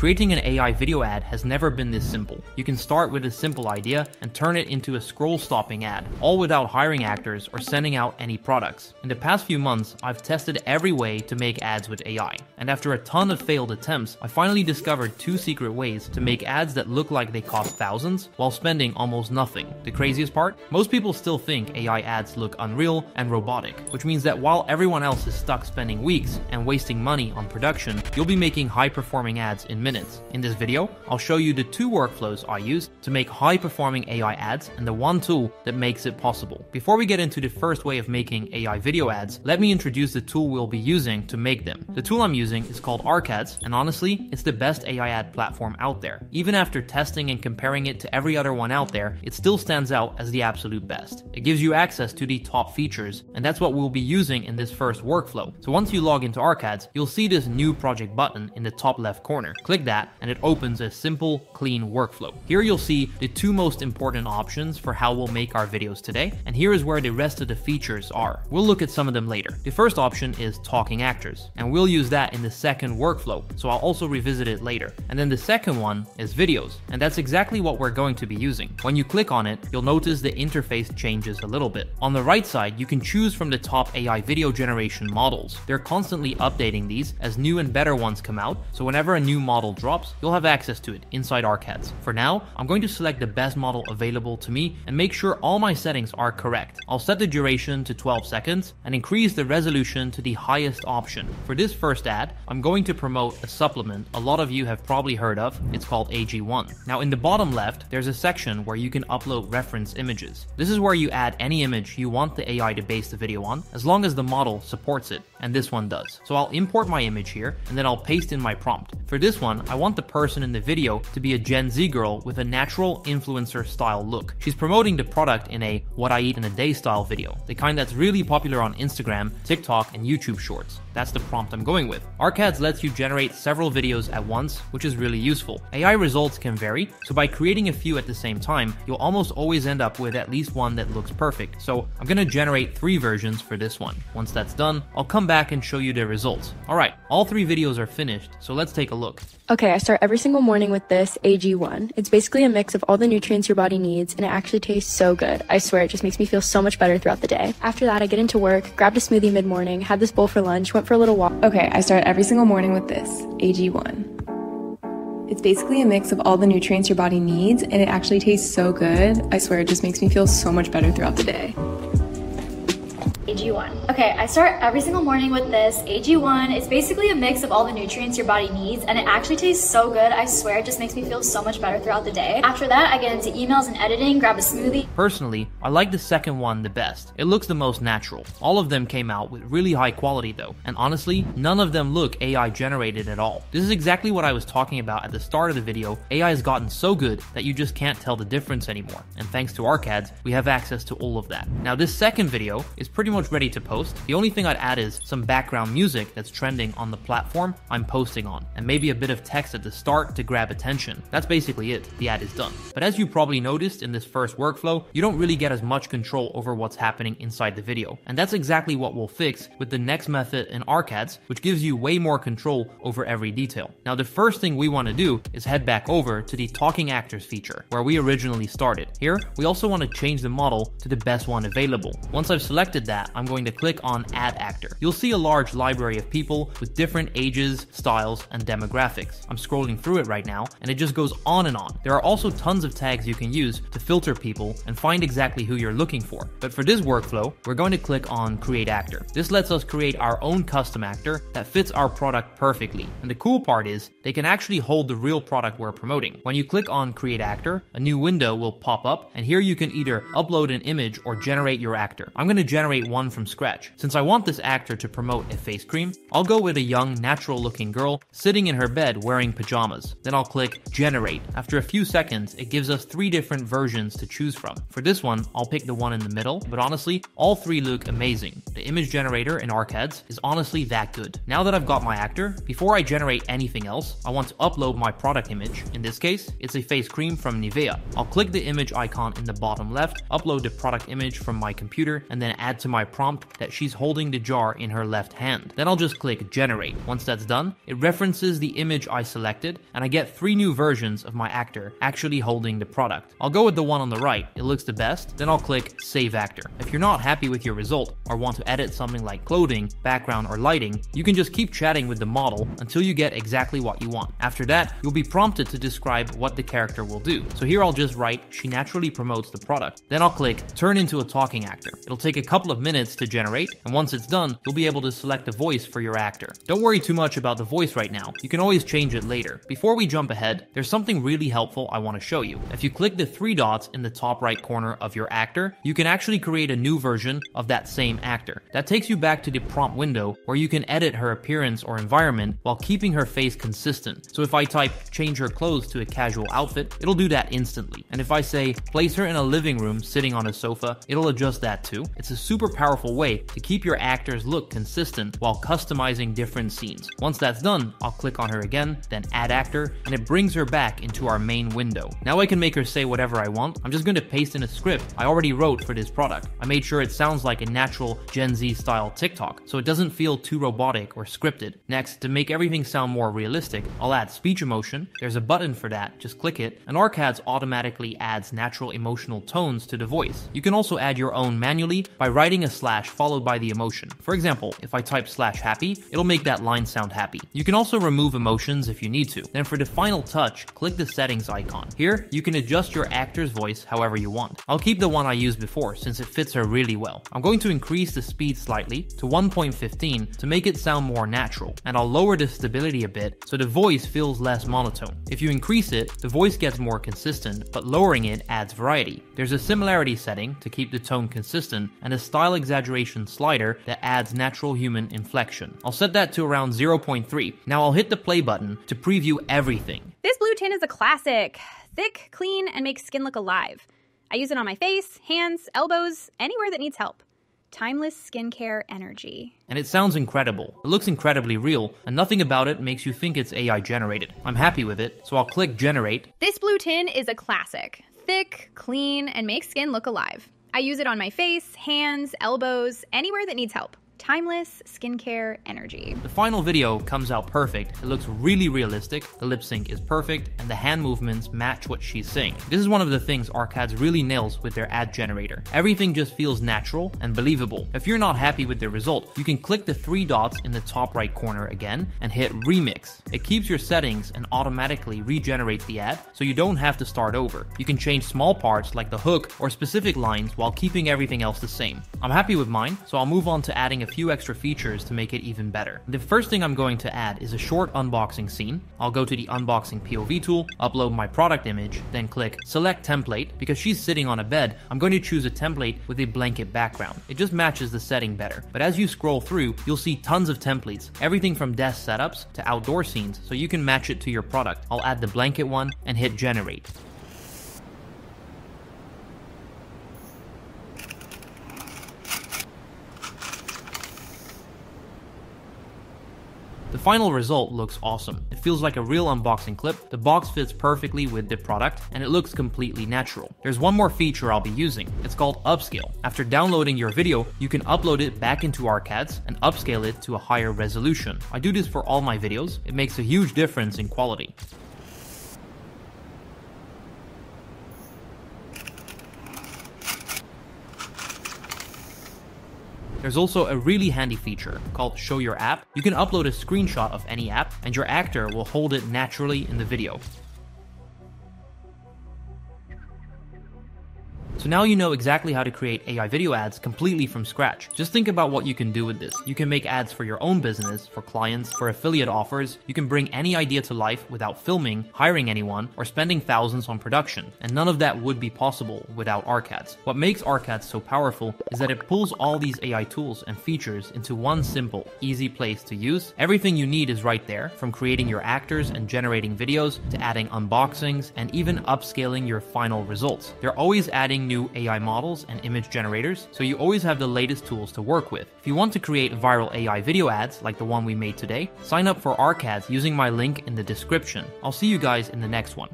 Creating an AI video ad has never been this simple. You can start with a simple idea and turn it into a scroll-stopping ad, all without hiring actors or sending out any products. In the past few months, I've tested every way to make ads with AI, and after a ton of failed attempts, I finally discovered two secret ways to make ads that look like they cost thousands while spending almost nothing. The craziest part? Most people still think AI ads look unreal and robotic, which means that while everyone else is stuck spending weeks and wasting money on production, you'll be making high-performing ads in minutes. In this video, I'll show you the two workflows I use to make high-performing AI ads and the one tool that makes it possible. Before we get into the first way of making AI video ads, let me introduce the tool we'll be using to make them. The tool I'm using is called Arcads, and honestly, it's the best AI ad platform out there. Even after testing and comparing it to every other one out there, it still stands out as the absolute best. It gives you access to the top features, and that's what we'll be using in this first workflow. So once you log into Arcads, you'll see this new project button in the top left corner. Click that, and it opens a simple, clean workflow. Here you'll see the two most important options for how we'll make our videos today, and here is where the rest of the features are. We'll look at some of them later. The first option is talking actors, and we'll use that in the second workflow, so I'll also revisit it later. And then the second one is videos, and that's exactly what we're going to be using. When you click on it, you'll notice the interface changes a little bit. On the right side, you can choose from the top AI video generation models. They're constantly updating these as new and better ones come out, so whenever a new model drops, you'll have access to it inside Arcads. For now, I'm going to select the best model available to me and make sure all my settings are correct. I'll set the duration to 12 seconds and increase the resolution to the highest option. For this first ad, I'm going to promote a supplement a lot of you have probably heard of. It's called AG1. Now in the bottom left, there's a section where you can upload reference images. This is where you add any image you want the AI to base the video on, as long as the model supports it, and this one does. So I'll import my image here, and then I'll paste in my prompt. For this one, I want the person in the video to be a Gen Z girl with a natural influencer style look. She's promoting the product in a what I eat in a day style video, the kind that's really popular on Instagram, TikTok, and YouTube shorts. That's the prompt I'm going with. Arcads lets you generate several videos at once, which is really useful. AI results can vary, so by creating a few at the same time, you'll almost always end up with at least one that looks perfect. So I'm gonna generate three versions for this one. Once that's done, I'll come back and show you the results. All right, all three videos are finished, so let's take a look. Okay, I start every single morning with this AG1. It's basically a mix of all the nutrients your body needs, and it actually tastes so good. I swear, it just makes me feel so much better throughout the day. After that, I get into work, grabbed a smoothie mid-morning, had this bowl for lunch, went for a little walk. Okay, I start every single morning with this AG1. It's basically a mix of all the nutrients your body needs, and it actually tastes so good. I swear, it just makes me feel so much better throughout the day. AG1. Okay, I start every single morning with this AG1. It's basically a mix of all the nutrients your body needs, and it actually tastes so good. I swear, it just makes me feel so much better throughout the day. After that, I get into emails and editing, grab a smoothie. Personally, I like the second one the best. It looks the most natural. All of them came out with really high quality though, and honestly, none of them look AI generated at all. This is exactly what I was talking about at the start of the video. AI has gotten so good that you just can't tell the difference anymore, and thanks to Arcads, we have access to all of that. Now this second video is pretty much ready to post. The only thing I'd add is some background music that's trending on the platform I'm posting on, and maybe a bit of text at the start to grab attention. That's basically it. The ad is done. But as you probably noticed in this first workflow, you don't really get as much control over what's happening inside the video, and that's exactly what we'll fix with the next method in Arcads, which gives you way more control over every detail. Now the first thing we want to do is head back over to the talking actors feature where we originally started. Here we also want to change the model to the best one available. Once I've selected that, I'm going to click on Add Actor. You'll see a large library of people with different ages, styles, and demographics. I'm scrolling through it right now, and it just goes on and on. There are also tons of tags you can use to filter people and find exactly who you're looking for. But for this workflow, we're going to click on Create Actor. This lets us create our own custom actor that fits our product perfectly. And the cool part is they can actually hold the real product we're promoting. When you click on Create Actor, a new window will pop up, and here you can either upload an image or generate your actor. I'm going to generate one from scratch. Since I want this actor to promote a face cream, I'll go with a young, natural-looking girl sitting in her bed wearing pajamas. Then I'll click Generate. After a few seconds, it gives us three different versions to choose from. For this one, I'll pick the one in the middle, but honestly, all three look amazing. The image generator in Arcads is honestly that good. Now that I've got my actor, before I generate anything else, I want to upload my product image. In this case, it's a face cream from Nivea. I'll click the image icon in the bottom left, upload the product image from my computer, and then add to my my prompt that she's holding the jar in her left hand. Then I'll just click generate. Once that's done, it references the image I selected, and I get 3 new versions of my actor actually holding the product. I'll go with the one on the right, it looks the best, then I'll click save actor. If you're not happy with your result or want to edit something like clothing, background, or lighting, you can just keep chatting with the model until you get exactly what you want. After that, you'll be prompted to describe what the character will do. So here I'll just write, she naturally promotes the product. Then I'll click turn into a talking actor. It'll take a couple of minutes to generate, and once it's done, you'll be able to select a voice for your actor. Don't worry too much about the voice right now, you can always change it later. Before we jump ahead, there's something really helpful I want to show you. If you click the 3 dots in the top right corner of your actor, you can actually create a new version of that same actor. That takes you back to the prompt window where you can edit her appearance or environment while keeping her face consistent. So if I type change her clothes to a casual outfit, it'll do that instantly. And if I say place her in a living room sitting on a sofa, it'll adjust that too. It's a super powerful way to keep your actor's look consistent while customizing different scenes. Once that's done, I'll click on her again, then add actor, and it brings her back into our main window. Now I can make her say whatever I want. I'm just going to paste in a script I already wrote for this product. I made sure it sounds like a natural Gen Z style TikTok, so it doesn't feel too robotic or scripted. Next, to make everything sound more realistic, I'll add speech emotion. There's a button for that, just click it, and Arcads automatically adds natural emotional tones to the voice. You can also add your own manually by writing a / followed by the emotion. For example, if I type / happy, it'll make that line sound happy. You can also remove emotions if you need to. Then for the final touch, click the settings icon. Here, you can adjust your actor's voice however you want. I'll keep the one I used before since it fits her really well. I'm going to increase the speed slightly to 1.15 to make it sound more natural, and I'll lower the stability a bit so the voice feels less monotone. If you increase it, the voice gets more consistent, but lowering it adds variety. There's a similarity setting to keep the tone consistent and a style exaggeration slider that adds natural human inflection. I'll set that to around 0.3. Now I'll hit the play button to preview everything. This blue tint is a classic. Thick, clean, and makes skin look alive. I use it on my face, hands, elbows, anywhere that needs help. Timeless skincare energy. And it sounds incredible. It looks incredibly real, and nothing about it makes you think it's AI generated. I'm happy with it, so I'll click generate. This blue tint is a classic. Thick, clean, and makes skin look alive. I use it on my face, hands, elbows, anywhere that needs help. Timeless skincare energy. The final video comes out perfect. It looks really realistic, the lip sync is perfect, and the hand movements match what she's saying. This is one of the things Arcads really nails with their ad generator. Everything just feels natural and believable. If you're not happy with the result, you can click the 3 dots in the top right corner again and hit remix. It keeps your settings and automatically regenerates the ad, so you don't have to start over. You can change small parts like the hook or specific lines while keeping everything else the same. I'm happy with mine, so I'll move on to adding a few extra features to make it even better. The first thing I'm going to add is a short unboxing scene. I'll go to the unboxing POV tool, upload my product image, then click select template. Because she's sitting on a bed, I'm going to choose a template with a blanket background. It just matches the setting better. But as you scroll through, you'll see tons of templates, everything from desk setups to outdoor scenes, so you can match it to your product. I'll add the blanket one and hit generate. The final result looks awesome. It feels like a real unboxing clip, the box fits perfectly with the product, and it looks completely natural. There's one more feature I'll be using. It's called upscale. After downloading your video, you can upload it back into Arcads and upscale it to a higher resolution. I do this for all my videos. It makes a huge difference in quality. There's also a really handy feature called Show Your App. You can upload a screenshot of any app and your actor will hold it naturally in the video. So now you know exactly how to create AI video ads completely from scratch. Just think about what you can do with this. You can make ads for your own business, for clients, for affiliate offers. You can bring any idea to life without filming, hiring anyone, or spending thousands on production. And none of that would be possible without Arcads. What makes Arcads so powerful is that it pulls all these AI tools and features into one simple, easy place to use. Everything you need is right there, from creating your actors and generating videos to adding unboxings and even upscaling your final results. They're always adding new AI models and image generators, so you always have the latest tools to work with. If you want to create viral AI video ads like the one we made today, sign up for Arcads using my link in the description. I'll see you guys in the next one.